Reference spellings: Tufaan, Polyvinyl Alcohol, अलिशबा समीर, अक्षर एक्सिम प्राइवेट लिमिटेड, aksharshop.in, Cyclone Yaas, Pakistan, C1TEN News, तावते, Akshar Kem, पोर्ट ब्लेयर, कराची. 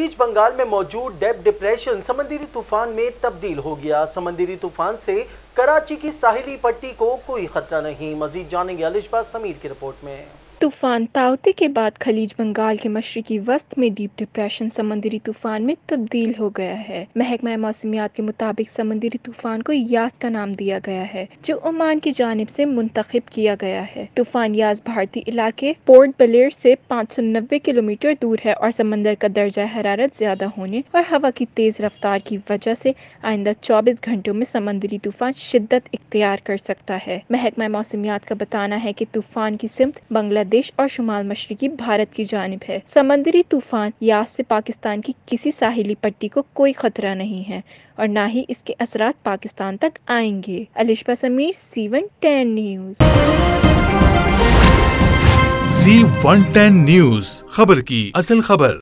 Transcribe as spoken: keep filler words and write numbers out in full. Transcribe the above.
खलीज बंगाल में मौजूद Depp depression समंदरी तूफान में तब्दील हो गया। समंदरी तूफान से कराची की साहिली पट्टी को कोई खतरा नहीं। मजीद जानेंगे अलिशबा समीर की रिपोर्ट में। तूफान तावते के बाद खलीज बंगाल के मशरकी वस्त में डीप डिप्रेशन समंदरी तूफान में तब्दील हो गया है। महकमा मौसमियात के मुताबिक समंदरी तूफान को यास का नाम दिया गया है, जो ओमान की जानिब से मुंतखब किया गया है। तूफान यास भारतीय इलाके पोर्ट ब्लेयर से पाँच सौ नब्बे किलोमीटर दूर है और समंदर का दर्जा हरारत ज्यादा होने और हवा की तेज रफ्तार की वजह से आइंदा चौबीस घंटों में समंदरी तूफान शिद्दत इख्तियार कर सकता है। महकमा मौसमियात का बताना है कि तूफान की सिमत बांग्लादेश देश और शुमाल मशरकी भारत की जानिब है। समंदरी तूफान यास से पाकिस्तान की किसी साहिली पट्टी को कोई खतरा नहीं है और ना ही इसके असरात पाकिस्तान तक आएंगे। अलिशबा समीर, C one ten news. C one ten news, खबर की असल खबर।